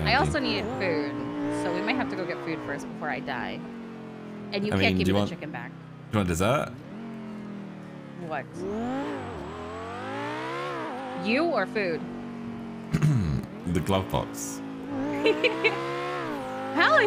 I also needed food, so we might have to go get food first before I die. And you can't keep the chicken back. Do you want dessert? What? You or food? The glove box. How?